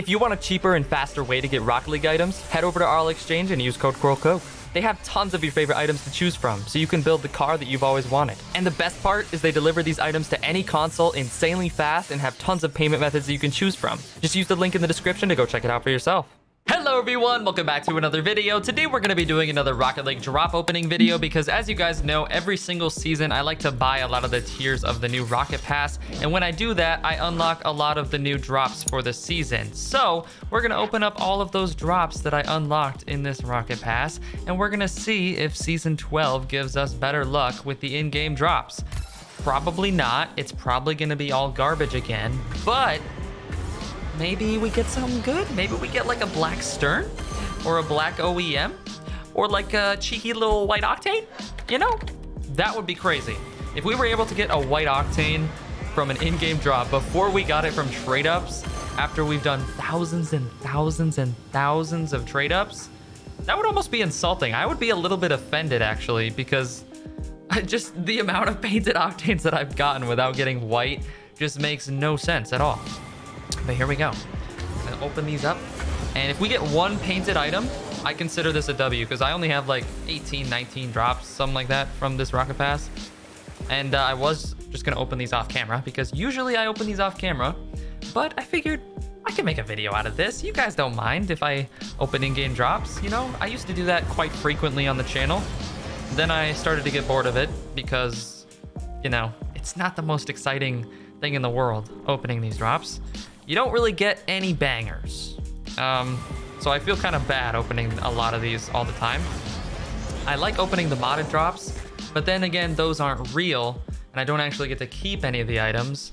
If you want a cheaper and faster way to get Rocket League items, head over to RL Exchange and use code CORALCOKE. They have tons of your favorite items to choose from, so you can build the car that you've always wanted. And the best part is they deliver these items to any console insanely fast and have tons of payment methods that you can choose from. Just use the link in the description to go check it out for yourself. Hello everyone, welcome back to another video. Today we're going to be doing another Rocket League drop opening video because, as you guys know, every single season I like to buy a lot of the tiers of the new Rocket Pass, and when I do that I unlock a lot of the new drops for the season. So we're going to open up all of those drops that I unlocked in this Rocket Pass, and we're going to see if season 12 gives us better luck with the in-game drops. Probably not. It's probably going to be all garbage again, but maybe we get something good. Maybe we get like a black Stern or a black OEM or like a cheeky little white Octane. You know, that would be crazy. If we were able to get a white Octane from an in-game drop before we got it from trade-ups, after we've done thousands and thousands and thousands of trade-ups, that would almost be insulting. I would be a little bit offended actually, because just the amount of painted Octanes that I've gotten without getting white just makes no sense at all. But here we go. I'm gonna open these up, and if we get one painted item, I consider this a W, because I only have like 18, 19 drops, something like that, from this Rocket Pass. And I was just gonna open these off camera, because usually I open these off camera, but I figured I can make a video out of this. You guys don't mind if I open in-game drops, you know? I used to do that quite frequently on the channel. Then I started to get bored of it, because, you know, it's not the most exciting thing in the world, opening these drops. You don't really get any bangers. So I feel kind of bad opening a lot of these all the time. I like opening the modded drops, but then again, those aren't real, and I don't actually get to keep any of the items.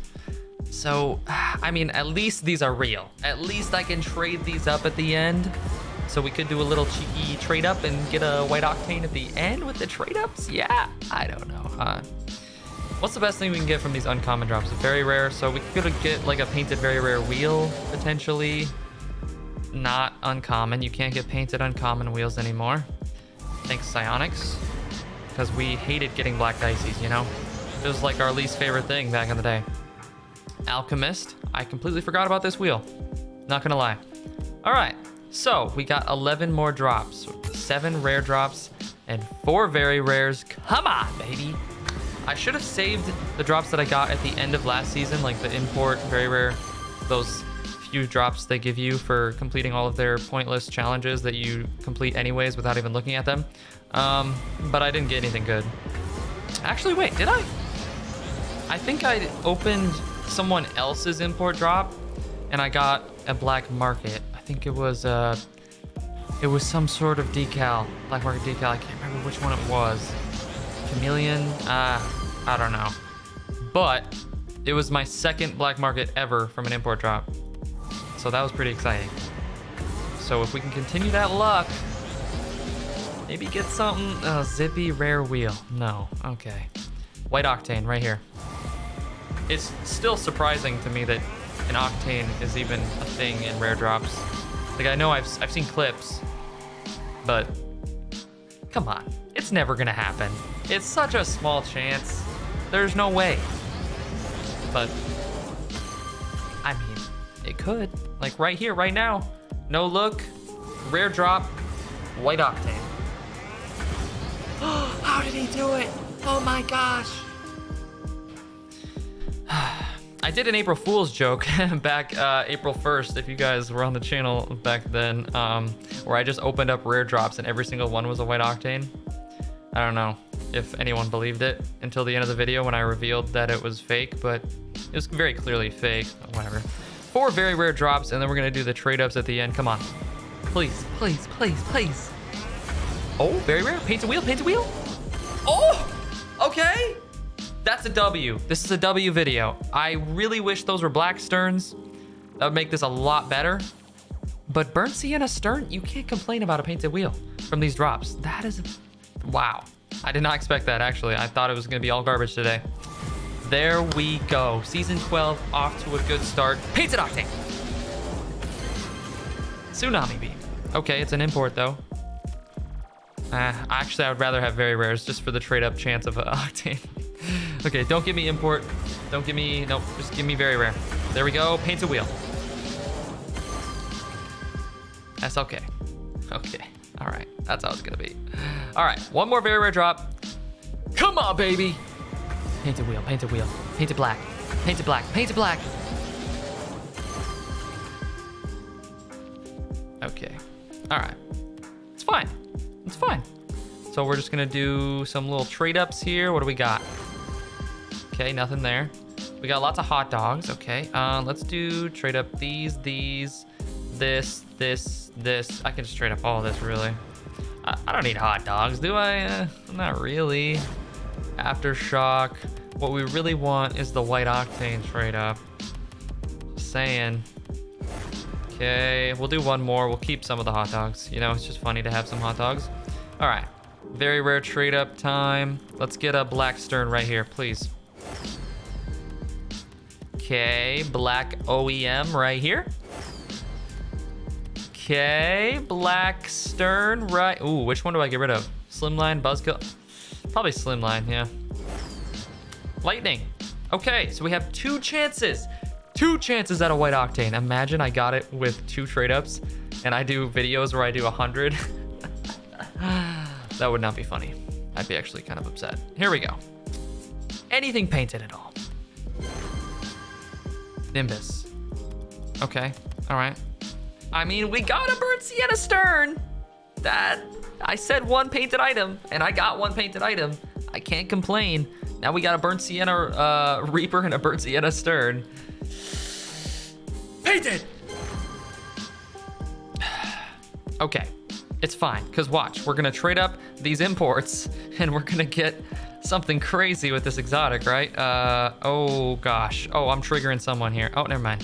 So, I mean, at least these are real. At least I can trade these up at the end. So we could do a little cheeky trade up and get a white Octane at the end with the trade ups. Yeah, I don't know, huh? What's the best thing we can get from these uncommon drops? Very rare, so we could get like a painted very rare wheel, potentially. Not uncommon. You can't get painted uncommon wheels anymore. Thanks, Psyonix. Because we hated getting Black Dicies, you know? It was like our least favorite thing back in the day. Alchemist. I completely forgot about this wheel. Not gonna lie. Alright, so we got 11 more drops. 7 rare drops and 4 very rares. Come on, baby! I should have saved the drops that I got at the end of last season, like the import, very rare, those few drops they give you for completing all of their pointless challenges that you complete anyways without even looking at them. But I didn't get anything good. Actually, wait, did I? I think I opened someone else's import drop and I got a black market. I think it was some sort of decal, black market decal. I can't remember which one it was. Chameleon, I don't know, but it was my second black market ever from an import drop, so that was pretty exciting. So if we can continue that luck, maybe get something. Zippy rare wheel, no. Okay, white Octane right here. It's still surprising to me that an Octane is even a thing in rare drops. Like, I know I've seen clips, but come on, it's never gonna happen. It's such a small chance. There's no way. But I mean, it could. Like right here, right now. No look, rare drop, white Octane. How did he do it? Oh my gosh. I did an April Fool's joke back April 1st, if you guys were on the channel back then, where I just opened up rare drops and every single one was a white Octane. I don't know if anyone believed it until the end of the video when I revealed that it was fake, but it was very clearly fake, whatever. 4 very rare drops, and then we're gonna do the trade-ups at the end. Come on, please, please, please, please. Oh, very rare, painted wheel, painted wheel. Oh, okay, that's a W. This is a W video. I really wish those were black Sterns. That would make this a lot better. But burnt sienna Stern, you can't complain about a painted wheel from these drops. That is, wow, I did not expect that actually. I thought it was gonna be all garbage today. There we go. Season 12 off to a good start. Painted Octane. Tsunami Beam. Okay, it's an import though. Actually, I would rather have very rares just for the trade up chance of Octane. Okay, don't give me import. Don't give me, nope, just give me very rare. There we go, painted wheel. That's okay. Okay. All right. That's how it's going to be. All right. One more very rare drop. Come on, baby. Painted wheel. Painted wheel. Painted black. Painted black. Painted black. Okay. All right. It's fine. It's fine. So we're just going to do some little trade-ups here. What do we got? Okay, nothing there. We got lots of hot dogs. Okay, let's do trade-up these, this. I can just trade up all this, really. I don't need hot dogs, do I? Not really. Aftershock. What we really want is the white octane trade-up. Just saying. Okay, we'll do one more. We'll keep some of the hot dogs. You know, it's just funny to have some hot dogs. All right. Very rare trade up time. Let's get a black stern right here, please. Okay, black OEM right here. Okay, black stern right. Ooh, which one do I get rid of? Slimline, Buzzkill. Probably Slimline, yeah. Lightning. Okay, so we have two chances. Two chances at a white octane. Imagine I got it with two trade ups and I do videos where I do 100. That would not be funny. I'd be actually kind of upset. Here we go. Anything painted at all. Nimbus. Okay. All right. I mean, we got a burnt sienna stern. That I said one painted item, and I got one painted item. I can't complain. Now we got a burnt sienna Reaper and a burnt sienna stern. Painted. Okay. It's fine, because watch, we're gonna trade up these imports and we're gonna get something crazy with this exotic, right? Oh gosh. Oh, I'm triggering someone here. Oh, never mind.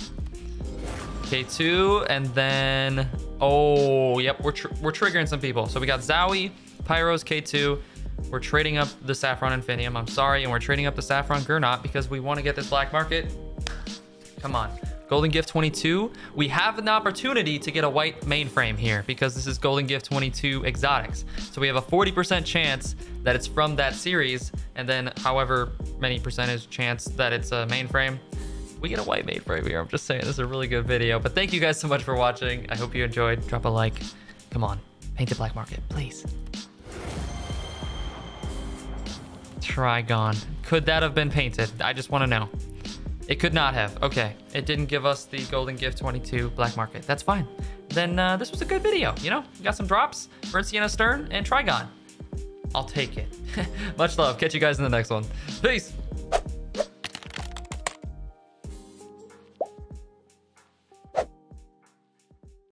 K2, and then, oh, yep, we're triggering some people. So we got Zowie, Pyros, K2. We're trading up the Saffron Infinium, I'm sorry, and we're trading up the Saffron Gurnot because we wanna get this black market. Come on. Golden Gift 22, we have an opportunity to get a white mainframe here because this is Golden Gift 22 exotics. So we have a 40% chance that it's from that series, and then however many percentage chance that it's a mainframe. We get a white mainframe here. I'm just saying, this is a really good video. But thank you guys so much for watching. I hope you enjoyed. Drop a like. Come on, paint the black market, please. Trigon. Could that have been painted? I just want to know. It could not have. Okay, it didn't give us the Golden Gift 22 black market. That's fine. Then this was a good video, you know? We got some drops, burnt sienna stern, and Trigon. I'll take it. Much love. Catch you guys in the next one. Peace.